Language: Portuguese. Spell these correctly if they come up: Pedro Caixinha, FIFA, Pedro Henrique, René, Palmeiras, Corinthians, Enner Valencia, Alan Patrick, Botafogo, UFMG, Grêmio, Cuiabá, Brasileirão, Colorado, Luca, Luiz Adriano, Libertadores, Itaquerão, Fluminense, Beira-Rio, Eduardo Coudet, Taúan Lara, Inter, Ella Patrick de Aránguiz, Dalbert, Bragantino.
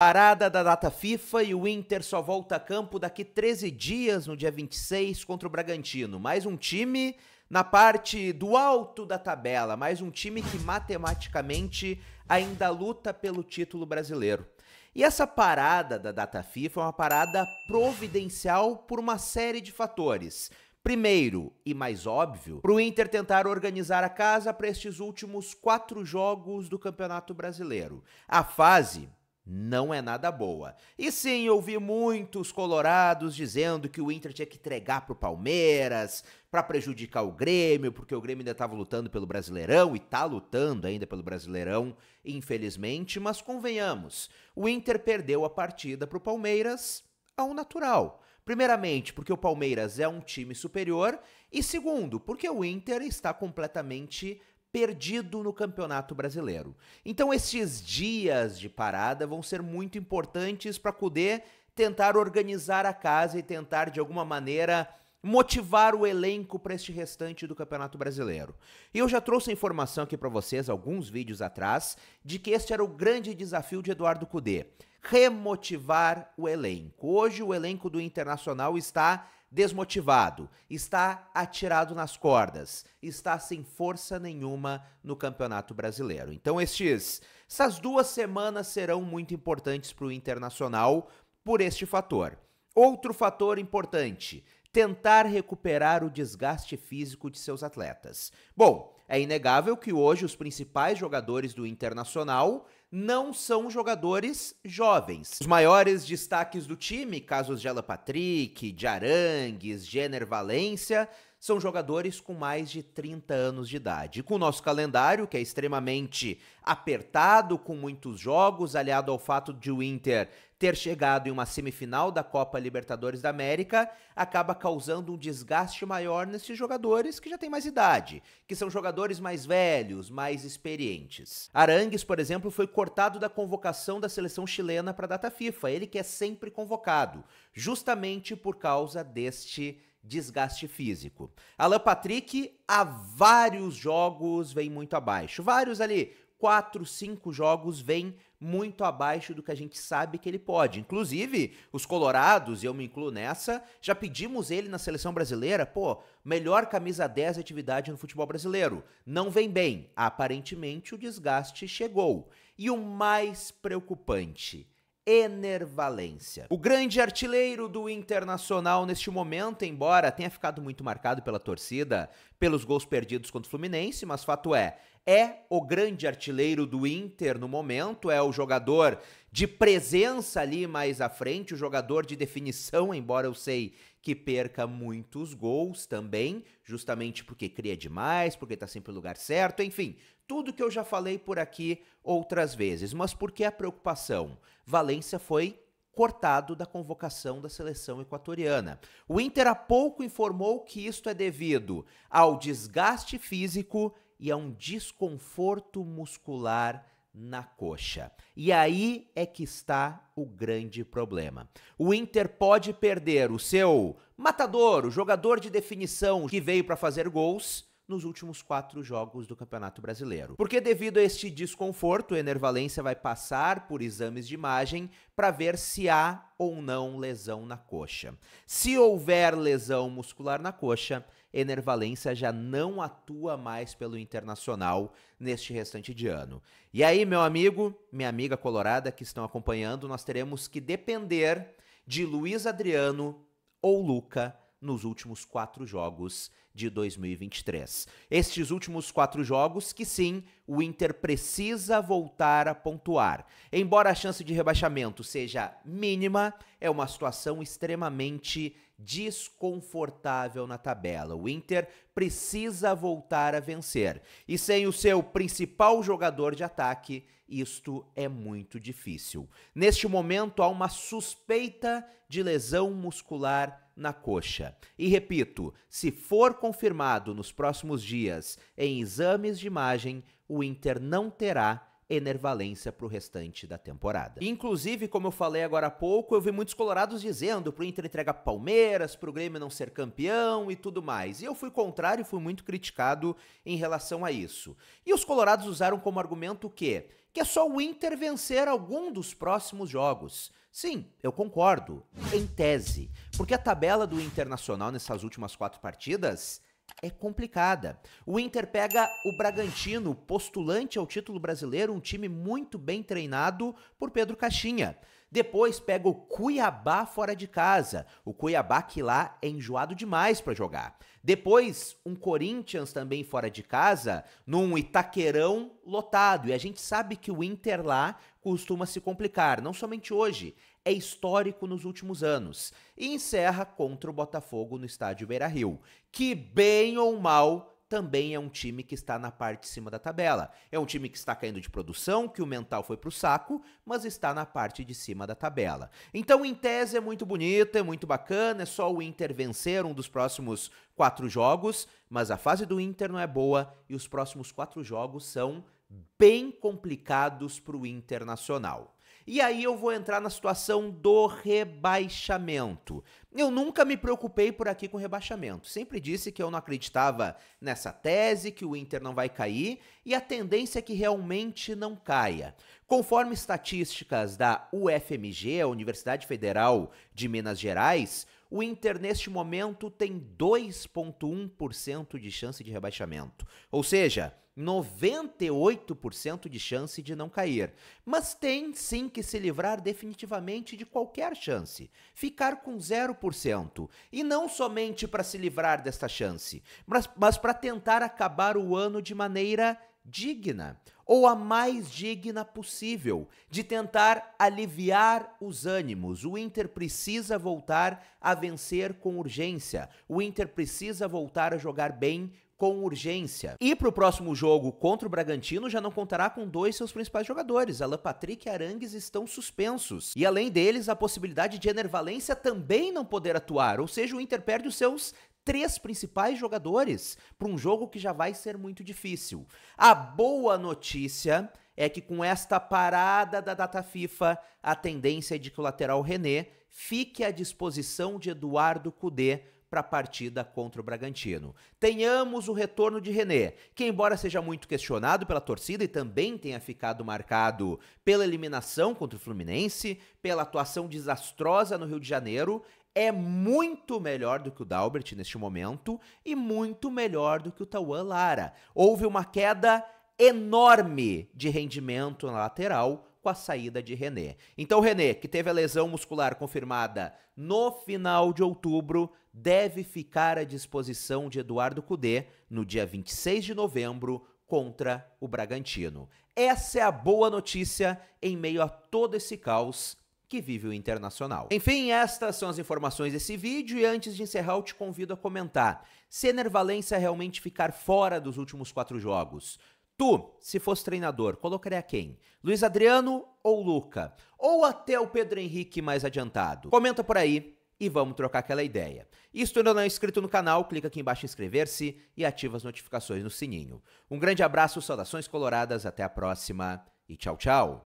Parada da data FIFA e o Inter só volta a campo daqui 13 dias, no dia 26, contra o Bragantino. Mais um time na parte do alto da tabela, mais um time que matematicamente ainda luta pelo título brasileiro. E essa parada da data FIFA é uma parada providencial por uma série de fatores. Primeiro, e mais óbvio, para o Inter tentar organizar a casa para estes últimos 4 jogos do Campeonato Brasileiro. A fase não é nada boa. E sim, eu vi muitos colorados dizendo que o Inter tinha que entregar pro Palmeiras, para prejudicar o Grêmio, porque o Grêmio ainda estava lutando pelo Brasileirão e tá lutando ainda pelo Brasileirão, infelizmente, mas convenhamos, o Inter perdeu a partida pro Palmeiras ao natural. Primeiramente, porque o Palmeiras é um time superior e segundo, porque o Inter está completamente perdido no Campeonato Brasileiro. Então esses dias de parada vão ser muito importantes para Coudet tentar organizar a casa e tentar de alguma maneira motivar o elenco para este restante do Campeonato Brasileiro. E eu já trouxe a informação aqui para vocês alguns vídeos atrás de que este era o grande desafio de Eduardo Coudet, remotivar o elenco. Hoje o elenco do Internacional está desmotivado, está atirado nas cordas, está sem força nenhuma no Campeonato Brasileiro. Então essas 2 semanas serão muito importantes para o Internacional por este fator. Outro fator importante, tentar recuperar o desgaste físico de seus atletas. Bom, é inegável que hoje os principais jogadores do Internacional não são jogadores jovens. Os maiores destaques do time, casos de Ella Patrick, de Aránguiz, de Enner Valencia, são jogadores com mais de 30 anos de idade. E com o nosso calendário, que é extremamente apertado, com muitos jogos, aliado ao fato de o Inter ter chegado em uma semifinal da Copa Libertadores da América, acaba causando um desgaste maior nesses jogadores que já têm mais idade, que são jogadores mais velhos, mais experientes. Aránguiz, por exemplo, foi cortado da convocação da seleção chilena para a data FIFA, ele que é sempre convocado, justamente por causa deste desgaste físico. Alan Patrick, há vários jogos, vem muito abaixo. Vários ali, 4, 5 jogos, vem muito abaixo do que a gente sabe que ele pode. Inclusive, os colorados, e eu me incluo nessa, já pedimos ele na seleção brasileira, pô, melhor camisa 10 de atividade no futebol brasileiro. Não vem bem. Aparentemente, o desgaste chegou. E o mais preocupante, Enner Valencia. O grande artilheiro do Internacional neste momento, embora tenha ficado muito marcado pela torcida, pelos gols perdidos contra o Fluminense, mas fato é o grande artilheiro do Inter no momento, é o jogador de presença ali mais à frente, o jogador de definição, embora eu sei que perca muitos gols também, justamente porque cria demais, porque tá sempre no lugar certo, enfim, tudo que eu já falei por aqui outras vezes. Mas por que a preocupação? Valencia foi cortado da convocação da seleção equatoriana. O Inter há pouco informou que isto é devido ao desgaste físico e a um desconforto muscular na coxa. E aí é que está o grande problema. O Inter pode perder o seu matador, o jogador de definição que veio para fazer gols nos últimos 4 jogos do Campeonato Brasileiro. Porque devido a este desconforto, o Enner Valencia vai passar por exames de imagem para ver se há ou não lesão na coxa. Se houver lesão muscular na coxa, Enner Valencia já não atua mais pelo Internacional neste restante de ano. E aí, meu amigo, minha amiga colorada que estão acompanhando, nós teremos que depender de Luiz Adriano ou Luca nos últimos 4 jogos de 2023. Estes últimos 4 jogos que sim, o Inter precisa voltar a pontuar. Embora a chance de rebaixamento seja mínima, é uma situação extremamente desconfortável na tabela. O Inter precisa voltar a vencer. E sem o seu principal jogador de ataque, isto é muito difícil. Neste momento, há uma suspeita de lesão muscular na coxa. E repito, se for confirmado nos próximos dias em exames de imagem, o Inter não terá Enner Valencia para o restante da temporada. Inclusive, como eu falei agora há pouco, eu vi muitos colorados dizendo para o Inter entregar para o Palmeiras, para o Grêmio não ser campeão e tudo mais. E eu fui contrário, fui muito criticado em relação a isso. E os colorados usaram como argumento o quê? que é só o Inter vencer algum dos próximos jogos. Sim, eu concordo, em tese, porque a tabela do Internacional nessas últimas 4 partidas é complicada. O Inter pega o Bragantino, postulante ao título brasileiro, um time muito bem treinado por Pedro Caixinha. Depois pega o Cuiabá fora de casa, o Cuiabá que lá é enjoado demais para jogar. Depois um Corinthians também fora de casa, num Itaquerão lotado, e a gente sabe que o Inter lá costuma se complicar, não somente hoje, é histórico nos últimos anos. E encerra contra o Botafogo no estádio Beira-Rio, que bem ou mal também é um time que está na parte de cima da tabela. É um time que está caindo de produção, que o mental foi pro saco, mas está na parte de cima da tabela. Então, em tese, é muito bonito, é muito bacana, é só o Inter vencer um dos próximos 4 jogos, mas a fase do Inter não é boa e os próximos 4 jogos são bem complicados para o Internacional. E aí eu vou entrar na situação do rebaixamento. Eu nunca me preocupei por aqui com rebaixamento. Sempre disse que eu não acreditava nessa tese, que o Inter não vai cair, e a tendência é que realmente não caia. Conforme estatísticas da UFMG, a Universidade Federal de Minas Gerais, o Inter, neste momento, tem 2,1% de chance de rebaixamento. Ou seja, 98% de chance de não cair. Mas tem, sim, que se livrar definitivamente de qualquer chance. Ficar com 0%. E não somente para se livrar desta chance, mas para tentar acabar o ano de maneira digna, ou a mais digna possível, de tentar aliviar os ânimos. O Inter precisa voltar a vencer com urgência. O Inter precisa voltar a jogar bem com urgência. E para o próximo jogo contra o Bragantino já não contará com 2 seus principais jogadores. Alan Patrick e Aránguiz estão suspensos. E além deles, a possibilidade de Enner Valencia também não poder atuar. Ou seja, o Inter perde os seus 3 principais jogadores para um jogo que já vai ser muito difícil. A boa notícia é que com esta parada da data FIFA, a tendência é de que o lateral René fique à disposição de Eduardo Coudet para a partida contra o Bragantino. Tenhamos o retorno de René, que embora seja muito questionado pela torcida e também tenha ficado marcado pela eliminação contra o Fluminense, pela atuação desastrosa no Rio de Janeiro, é muito melhor do que o Dalbert neste momento e muito melhor do que o Taúan Lara. Houve uma queda enorme de rendimento na lateral com a saída de René. Então, René, que teve a lesão muscular confirmada no final de outubro, deve ficar à disposição de Eduardo Coudet no dia 26 de novembro contra o Bragantino. Essa é a boa notícia em meio a todo esse caos que vive o Internacional. Enfim, estas são as informações desse vídeo e antes de encerrar eu te convido a comentar. Se Enner Valencia realmente ficar fora dos últimos 4 jogos, tu, se fosse treinador, colocaria quem? Luiz Adriano ou Luca? Ou até o Pedro Henrique mais adiantado? Comenta por aí e vamos trocar aquela ideia. E se tu ainda não é inscrito no canal, clica aqui embaixo em inscrever-se e ativa as notificações no sininho. Um grande abraço, saudações coloradas, até a próxima e tchau, tchau!